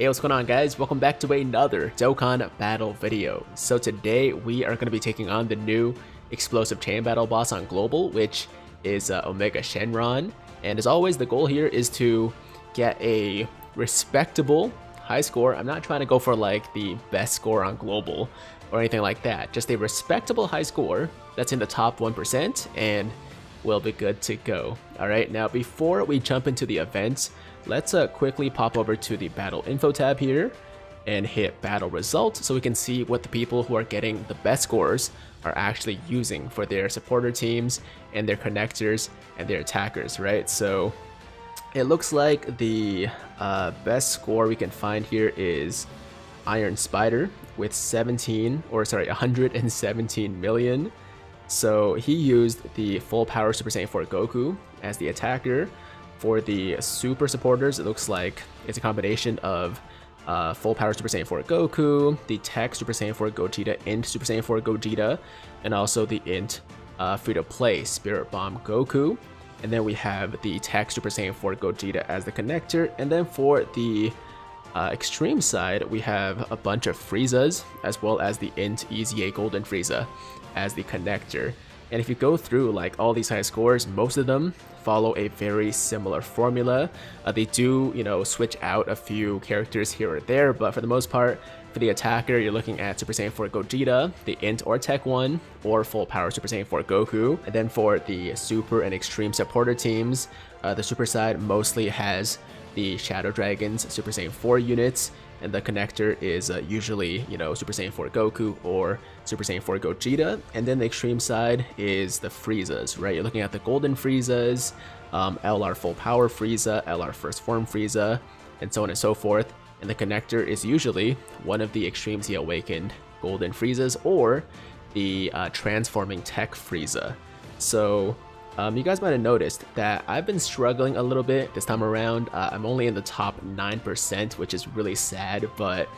Hey, what's going on guys, welcome back to another Dokkan Battle video. So today we are going to be taking on the new explosive chain battle boss on global, which is Omega Shenron. And as always, the goal here is to get a respectable high score. I'm not trying to go for like the best score on global or anything like that, just a respectable high score that's in the top 1% and we'll be good to go. Alright, now before we jump into the event, let's quickly pop over to the battle info tab here and hit battle results so we can see what the people who are getting the best scores are actually using for their supporter teams and their connectors and their attackers, right? So it looks like the best score we can find here is Iron Spider with 117 million. So he used the full power Super Saiyan 4 Goku as the attacker. For the super supporters, it looks like it's a combination of full power Super Saiyan 4 Goku, the tech Super Saiyan 4 Gogeta, Int Super Saiyan 4 Gogeta, and also the Int free-to-play Spirit Bomb Goku. And then we have the tech Super Saiyan 4 Gogeta as the connector. And then for the extreme side, we have a bunch of Friezas, as well as the Int EZA Golden Frieza as the connector. And if you go through like all these high scores, most of them follow a very similar formula. They do, you know, switch out a few characters here or there, but for the most part, for the attacker, you're looking at Super Saiyan 4 Gogeta, the Int or Tech one, or Full Power Super Saiyan 4 Goku. And then for the Super and Extreme supporter teams, the Super side mostly has the Shadow Dragon's Super Saiyan 4 units, and the connector is usually, you know, Super Saiyan 4 Goku or Super Saiyan 4 Gogeta. And then the extreme side is the Friezas, right? You're looking at the Golden Friezas, LR Full Power Frieza, LR First Form Frieza, and so on and so forth. And the connector is usually one of the extremes he awakened Golden Friezas or the transforming Tech Frieza. So you guys might have noticed that I've been struggling a little bit this time around. I'm only in the top 9%, which is really sad, but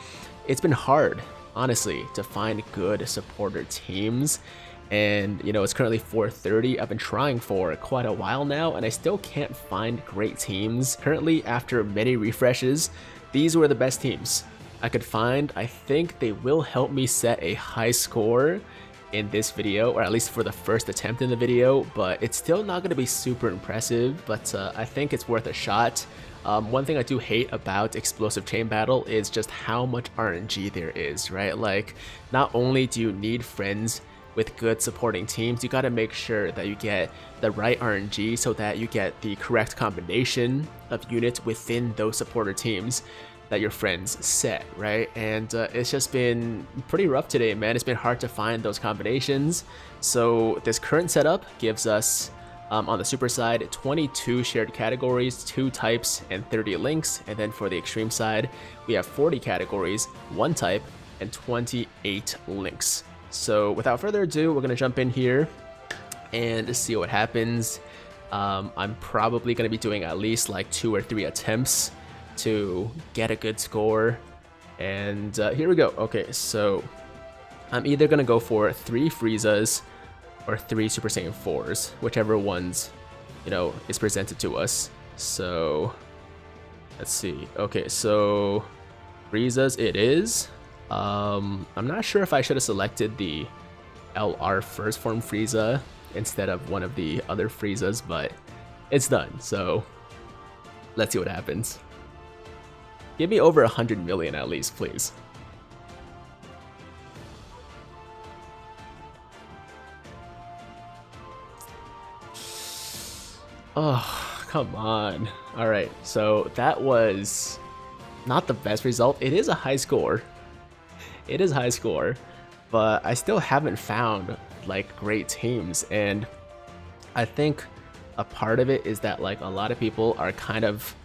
it's been hard, honestly, to find good supporter teams. And, you know, it's currently 4:30. I've been trying for quite a while now, and I still can't find great teams. Currently, after many refreshes, these were the best teams I could find. I think they will help me set a high score in this video, or at least for the first attempt in the video, but it's still not going to be super impressive, but I think it's worth a shot. One thing I do hate about explosive chain battle is just how much RNG there is, right? Like, not only do you need friends with good supporting teams, you got to make sure that you get the right RNG so that you get the correct combination of units within those supporter teams that your friends set, right? And it's just been pretty rough today, man. It's been hard to find those combinations. So this current setup gives us, on the super side, 22 shared categories, 2 types, and 30 links. And then for the extreme side, we have 40 categories, 1 type, and 28 links. So without further ado, we're gonna jump in here and see what happens. I'm probably gonna be doing at least like 2 or 3 attempts to get a good score, and here we go. Okay, so I'm either gonna go for 3 Friezas or 3 Super Saiyan 4s, whichever ones, you know, is presented to us. So let's see. Okay, so Friezas it is. I'm not sure if I should have selected the LR First Form Frieza instead of one of the other Friezas, but it's done, so let's see what happens. Give me over 100 million at least, please. Oh, come on. Alright, so that was not the best result. It is a high score. It is high score, but I still haven't found like great teams, and I think a part of it is that like a lot of people are kind of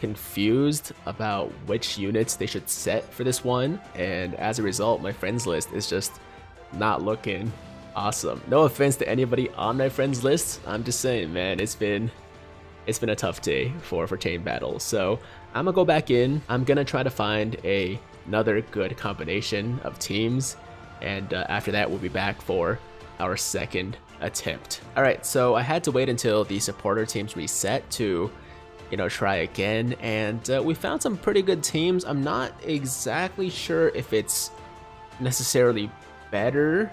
confused about which units they should set for this one, and as a result my friends list is just not looking awesome. No offense to anybody on my friends list, I'm just saying, man, it's been a tough day for chain battle. So I'm gonna go back in, I'm gonna try to find another good combination of teams, and after that we'll be back for our second attempt. Alright, so I had to wait until the supporter teams reset to try again. And we found some pretty good teams. I'm not exactly sure if it's necessarily better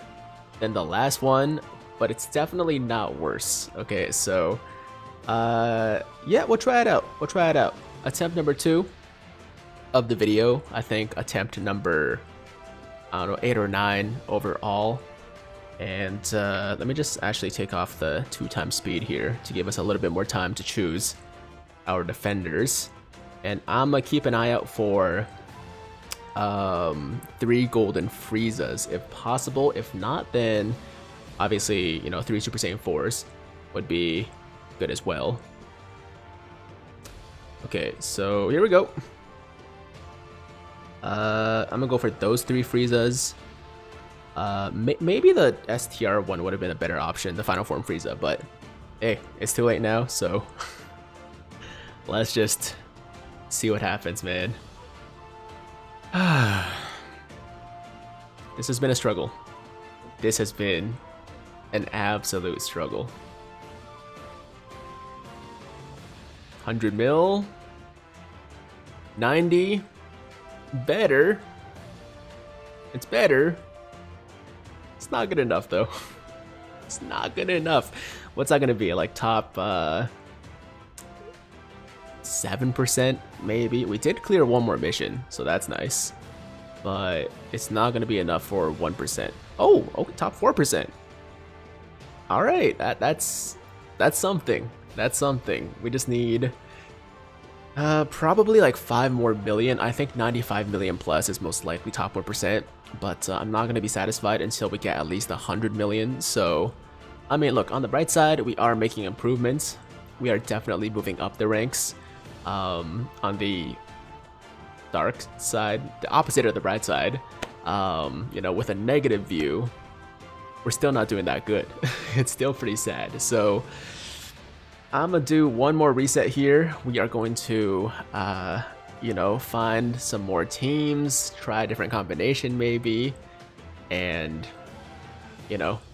than the last one, but it's definitely not worse. Okay, so yeah, we'll try it out. We'll try it out. Attempt number 2 of the video, I think. Attempt number, I don't know, 8 or 9 overall. And let me just actually take off the 2x speed here to give us a little bit more time to choose our defenders. And I'm gonna keep an eye out for 3 Golden Friezas if possible. If not, then obviously 3 Super Saiyan 4s would be good as well. Okay, so here we go. I'm gonna go for those 3 Friezas. Maybe the STR one would have been a better option, the Final Form Frieza, but hey, it's too late now, so let's just see what happens, man. This has been a struggle. This has been an absolute struggle. 100 mil, 90, better. It's better. It's not good enough though. It's not good enough. What's that gonna be? Like top 7% maybe? We did clear 1 more mission, so that's nice. But it's not gonna be enough for 1%. Oh, okay, top 4%. All right, that's something. That's something. We just need probably like 5 more million. I think 95 million plus is most likely top 4%, but I'm not going to be satisfied until we get at least 100 million. So, I mean, look, on the bright side, we are making improvements. We are definitely moving up the ranks. On the dark side, the opposite of the bright side, with a negative view, we're still not doing that good. It's still pretty sad. So, I'm gonna do 1 more reset here. We are going to, find some more teams, try a different combination maybe, and,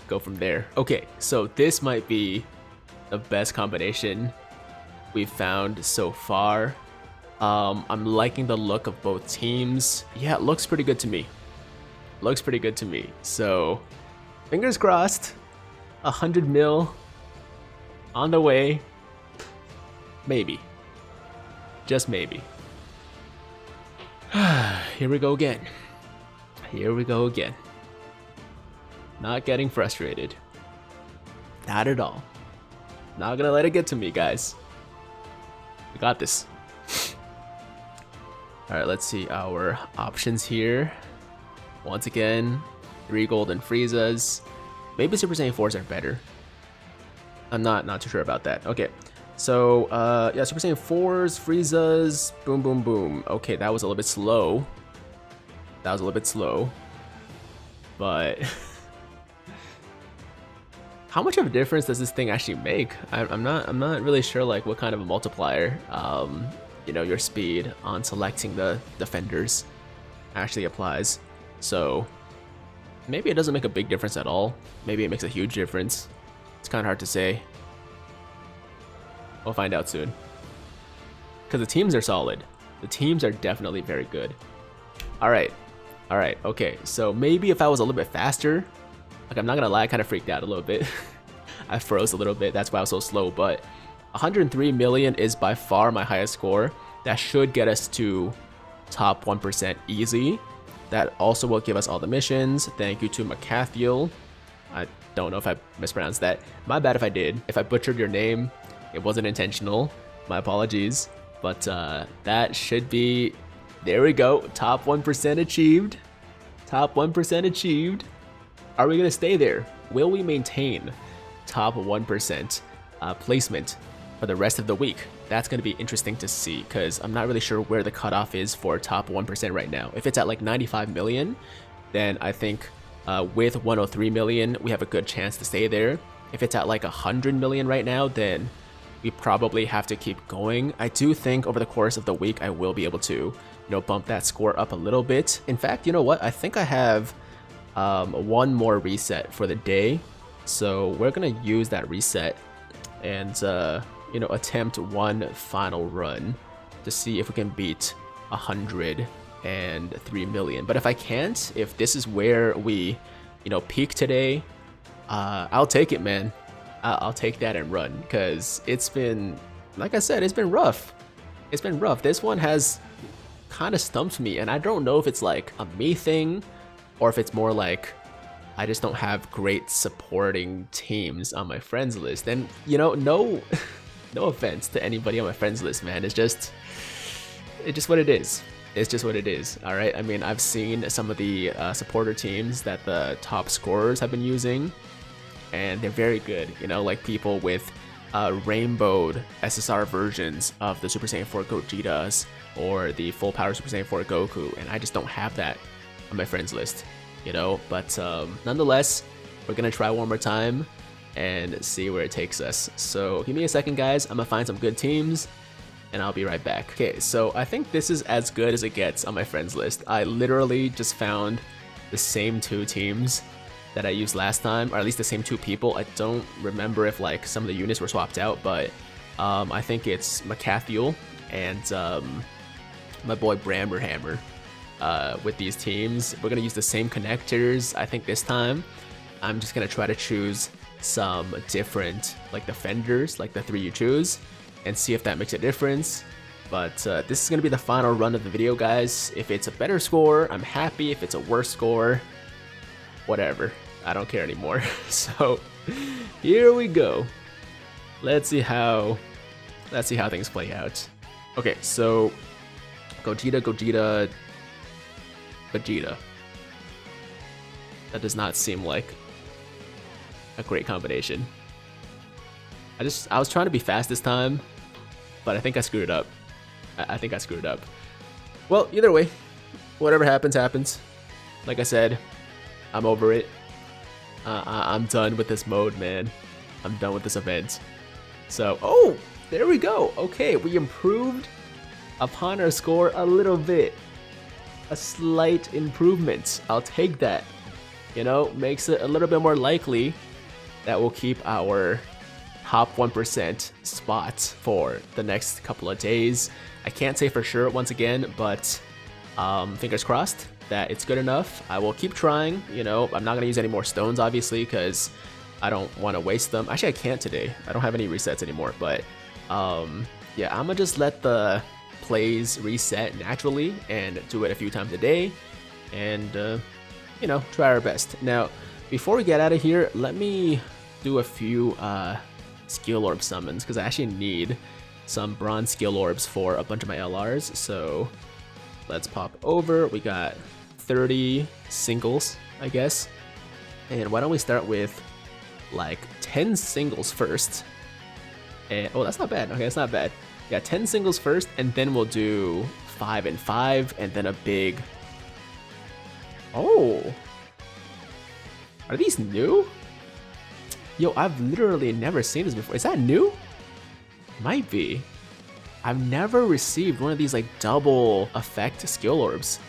go from there. Okay, so this might be the best combination we've found so far. I'm liking the look of both teams. Yeah, it looks pretty good to me. Looks pretty good to me. So, fingers crossed, 100 mil. On the way, maybe, just maybe. Here we go again. Here we go again. Not getting frustrated. Not at all. Not gonna let it get to me, guys. We got this. All right, let's see our options here. Once again, 3 Golden Friezas. Maybe Super Saiyan 4s are better. I'm not too sure about that. Okay, so yeah, Super Saiyan 4s, Friezas, boom, boom, boom. Okay, that was a little bit slow. That was a little bit slow. But how much of a difference does this thing actually make? I'm not really sure like what kind of a multiplier, your speed on selecting the defenders actually applies. So maybe it doesn't make a big difference at all. Maybe it makes a huge difference. It's kind of hard to say. We'll find out soon. Because the teams are solid. The teams are definitely very good. Alright. Alright, okay. So maybe if I was a little bit faster. Like, I'm not going to lie, I kind of freaked out a little bit. I froze a little bit. That's why I was so slow. But 103 million is by far my highest score. That should get us to top 1% easy. That also will give us all the missions. Thank you to McCathiel. I don't know if I mispronounced that. My bad if I did. If I butchered your name, it wasn't intentional. My apologies. But that should be, there we go. Top 1% achieved. Top 1% achieved. Are we going to stay there? Will we maintain top 1% placement for the rest of the week? That's going to be interesting to see because I'm not really sure where the cutoff is for top 1% right now. If it's at like 95 million, then I think with 103 million, we have a good chance to stay there. If it's at like 100 million right now, then we probably have to keep going. I do think over the course of the week, I will be able to, bump that score up a little bit. In fact, you know what? I think I have 1 more reset for the day. So we're going to use that reset and you know, attempt one final run to see if we can beat 103 million. But if I can't, if this is where we, you know, peak today, I'll take it, man. I'll take that and run, because it's been, like I said, it's been rough. It's been rough. This one has kind of stumped me, and I don't know if it's like a me thing or if it's more like I just don't have great supporting teams on my friends list. And, you know, no offense to anybody on my friends list, man. It's just what it is. It's just what it is, all right? I mean, I've seen some of the supporter teams that the top scorers have been using, and they're very good, you know, like people with rainbowed SSR versions of the Super Saiyan 4 Gogetas or the Full Power Super Saiyan 4 Goku, and I just don't have that on my friends list, you know? But nonetheless, we're gonna try one more time and see where it takes us. So give me a second, guys. I'm gonna find some good teams, and I'll be right back. Okay, so I think this is as good as it gets on my friends list. I literally just found the same two teams that I used last time, or at least the same two people. I don't remember if like some of the units were swapped out, but I think it's McCathiel and my boy Bramberhammer with these teams. We're gonna use the same connectors. I think this time I'm just gonna try to choose some different like defenders, like the three you choose, and see if that makes a difference. But this is gonna be the final run of the video, guys. If it's a better score, I'm happy. If it's a worse score, whatever, I don't care anymore. So here we go. Let's see how things play out. Okay, so Gogeta. That does not seem like a great combination. I was trying to be fast this time, but I think I screwed up. I think I screwed up. Well, either way, whatever happens, happens. Like I said, I'm over it. I'm done with this mode, man. I'm done with this event. So, oh, there we go. Okay, we improved upon our score a little bit. A slight improvement. I'll take that. You know, makes it a little bit more likely that we'll keep our top 1% spot for the next couple of days. I can't say for sure once again, but fingers crossed that it's good enough. I will keep trying, you know. I'm not gonna use any more stones, obviously, because I don't want to waste them. Actually, I can't today. I don't have any resets anymore, but yeah, I'm gonna just let the plays reset naturally and do it a few times a day and, you know, try our best. Now, before we get out of here, let me do a few Skill Orb summons, because I actually need some Bronze Skill Orbs for a bunch of my LRs, so let's pop over. We got 30 singles, I guess, and why don't we start with, like, 10 singles first, and, oh, that's not bad, okay, that's not bad. Yeah, 10 singles first, and then we'll do 5 and 5, and then a big... Oh! Are these new? Yo, I've literally never seen this before. Is that new? Might be. I've never received one of these like double effect skill orbs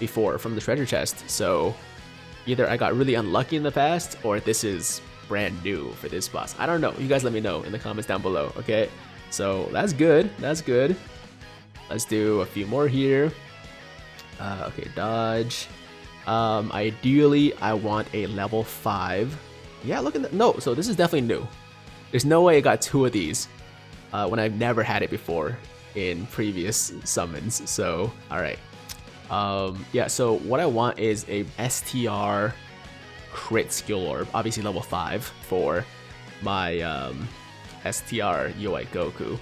before from the treasure chest. So either I got really unlucky in the past, or this is brand new for this boss. I don't know. You guys let me know in the comments down below, okay? So that's good. That's good. Let's do a few more here. Okay, dodge. Ideally, I want a level 5. Yeah, look at that. No, so this is definitely new. There's no way I got two of these when I've never had it before in previous summons. So, all right. Yeah, so what I want is a STR crit skill orb, obviously level 5 for my STR UI Goku.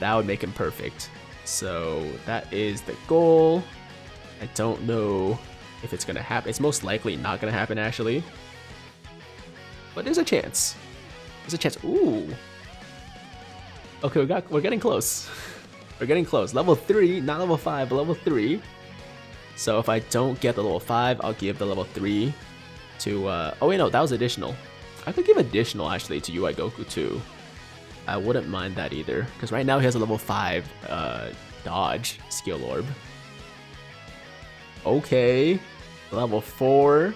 That would make him perfect. So that is the goal. I don't know if it's gonna happen. It's most likely not gonna happen, actually. But there's a chance. There's a chance. Ooh. Okay, we're getting close. We're getting close. Level 3, not level 5, but level 3. So if I don't get the level 5, I'll give the level 3 to... oh wait, no, that was additional. I could give additional, actually, to UI Goku too. I wouldn't mind that either, because right now he has a level 5 dodge skill orb. Okay. Level 4.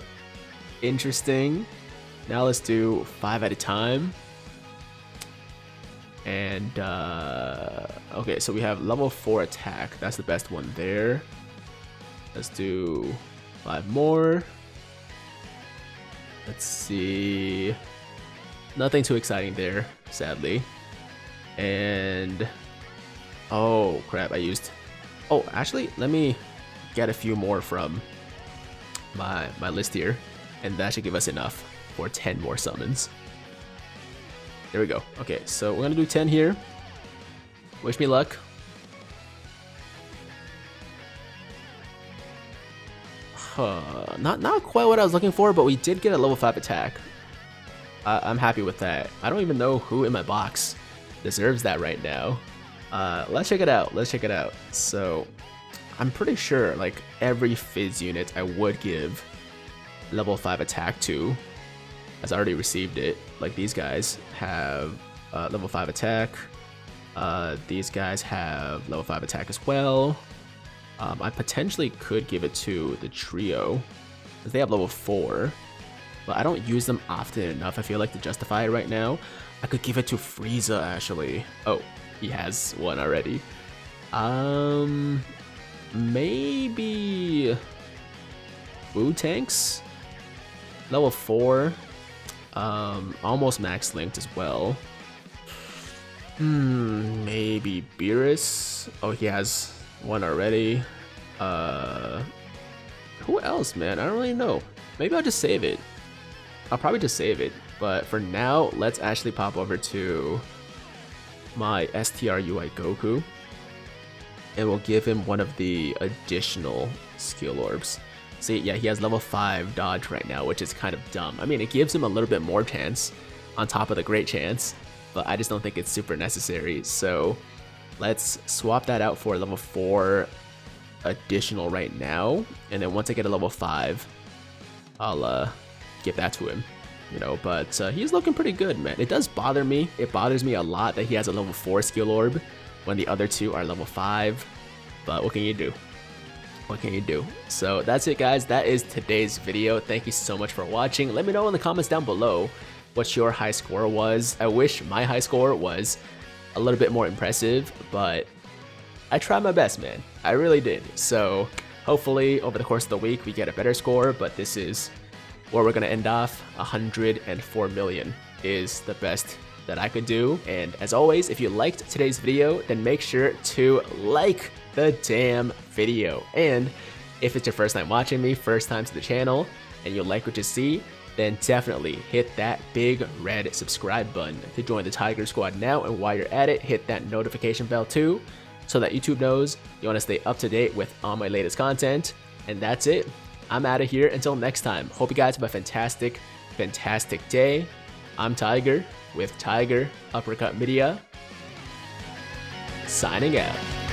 Interesting. Now let's do 5 at a time. And okay, so we have level 4 attack. That's the best one there. Let's do 5 more. Let's see. Nothing too exciting there, sadly. And oh crap, I used. Oh, actually, let me get a few more from my list here, and that should give us enough for 10 more summons. There we go. Okay, so we're gonna do 10 here. Wish me luck. Not quite what I was looking for, but we did get a level 5 attack. I'm happy with that. I don't even know who in my box deserves that right now. Let's check it out. So I'm pretty sure like every Fizz unit I would give level 5 attack to has already received it. Like these guys have level 5 attack. These guys have level 5 attack as well. I potentially could give it to the trio because they have level 4, but I don't use them often enough, I feel like, to justify it right now. I could give it to Frieza, actually. Oh, he has one already. Maybe Wu Tanks? Level 4. Almost max linked as well. Maybe Beerus. Oh, he has one already. Who else, man? I don't really know. Maybe I'll just save it. I'll probably just save it. But for now, let's actually pop over to my STR UI Goku, and we'll give him one of the additional skill orbs. See, yeah, he has level 5 dodge right now, which is kind of dumb. I mean, it gives him a little bit more chance on top of the great chance, but I just don't think it's super necessary. So let's swap that out for a level 4 additional right now, and then once I get a level 5, I'll give that to him. You know, but he's looking pretty good, man. It does bother me. It bothers me a lot that he has a level 4 skill orb when the other two are level 5. But what can you do? What can you do? So that's it, guys. That is today's video. Thank you so much for watching. Let me know in the comments down below what your high score was. I wish my high score was a little bit more impressive, but I tried my best, man. I really did. So hopefully over the course of the week we get a better score, but this is where we're gonna end off. 104 million is the best that I could do. And as always, if you liked today's video, then make sure to like the damn video. And if it's your first time watching me, first time to the channel, and you like what you see, then definitely hit that big red subscribe button to join the Tiger Squad now. And while you're at it, hit that notification bell too, so that YouTube knows you wanna stay up to date with all my latest content. And that's it. I'm out of here. Until next time, hope you guys have a fantastic, fantastic day. I'm Tiger with Tiger Uppercut Media, signing out.